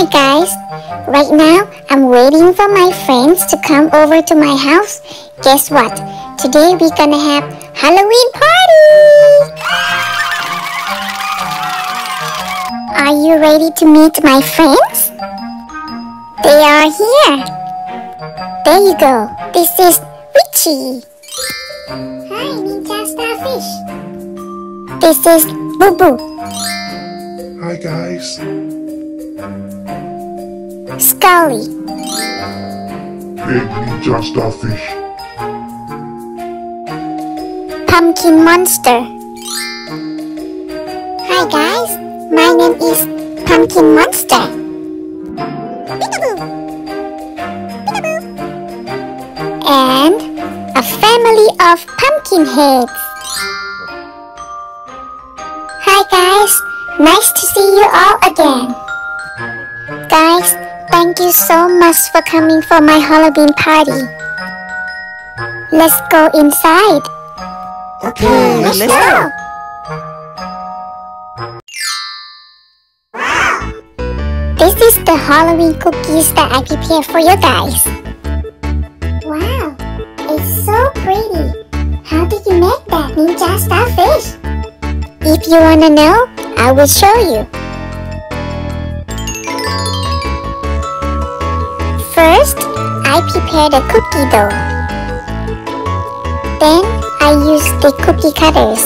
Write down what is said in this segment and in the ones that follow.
Hi guys, right now I'm waiting for my friends to come over to my house. Guess what? Today we're gonna have Halloween party! Are you ready to meet my friends? They are here! There you go, this is Richie. Hi Ninja Starfish. This is Boo Boo. Hi guys. Scully. Hey, Ninja Starfish. Pumpkin Monster. Hi guys, my name is Pumpkin Monster. Peekaboo. Peekaboo. And a family of pumpkin heads. Hi guys, nice to see you all again. Guys, thank you so much for coming for my Halloween party. Let's go inside. Okay, let's go. This is the Halloween cookies that I prepared for you guys. Wow, it's so pretty. How did you make that, Ninja Starfish? If you wanna know, I will show you. First, I prepare the cookie dough. Then, I use the cookie cutters.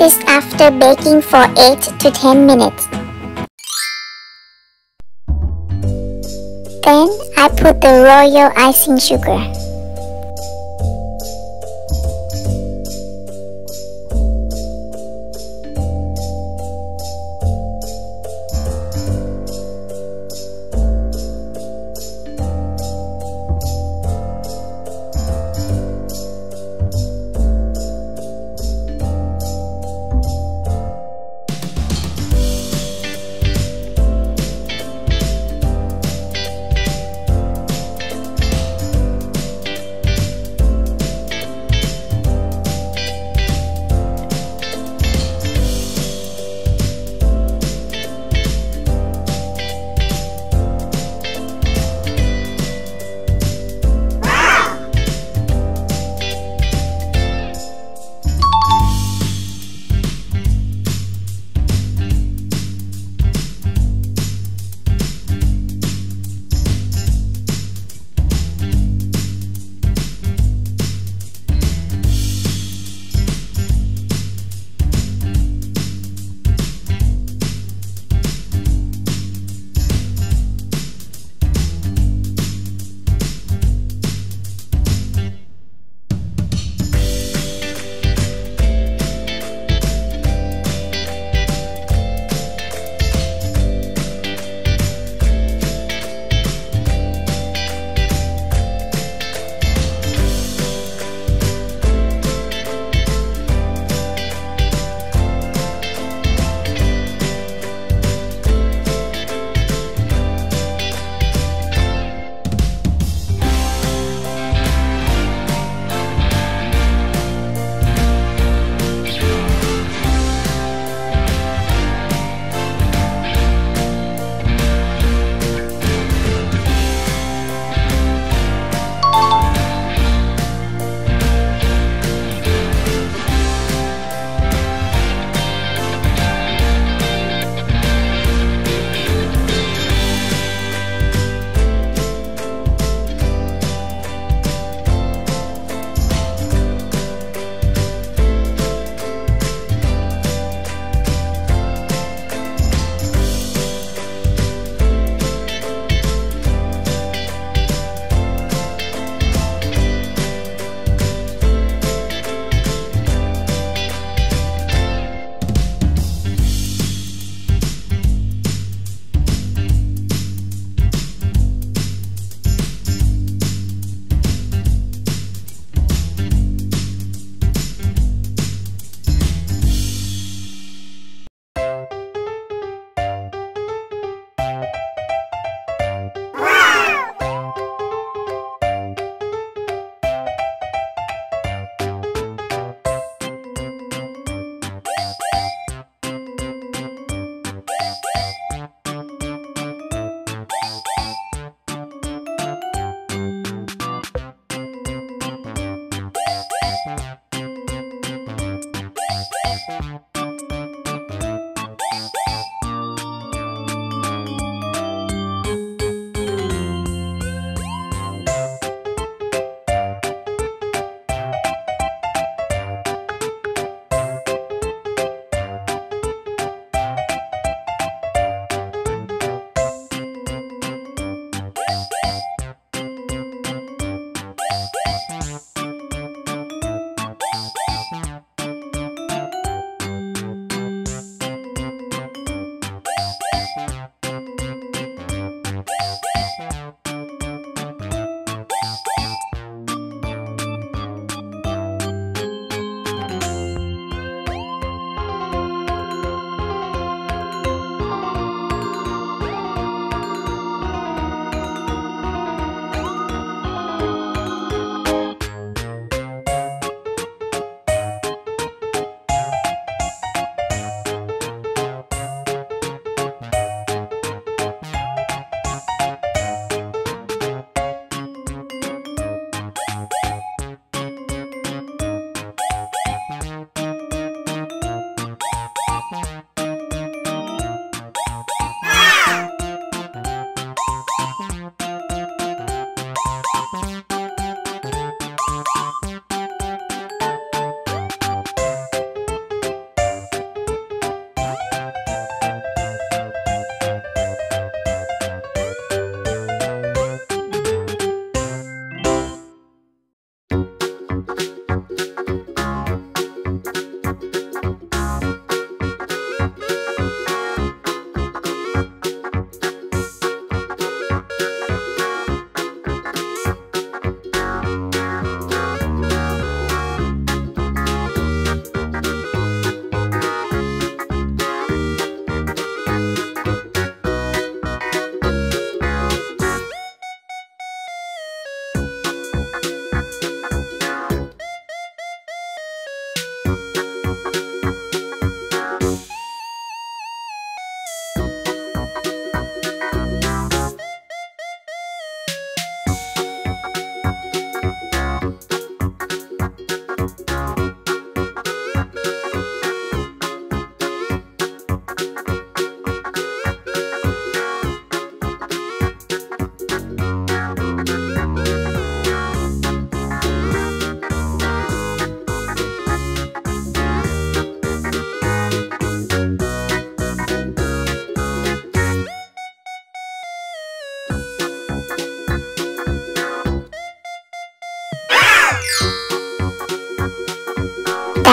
This is after baking for 8 to 10 minutes. Then I put the royal icing sugar.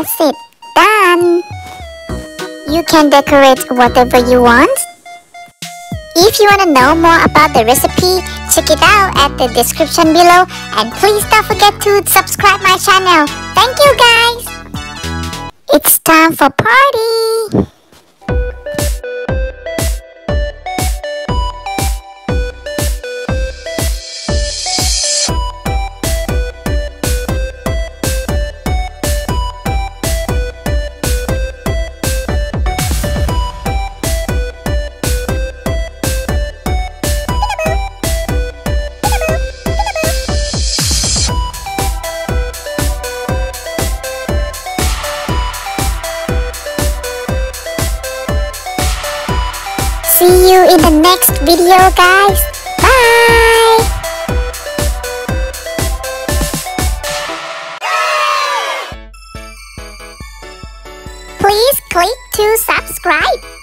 That's it, done! You can decorate whatever you want. If you want to know more about the recipe, check it out at the description below, and please don't forget to subscribe my channel. Thank you guys! It's time for party! See you in the next video, guys. Bye! Please click to subscribe.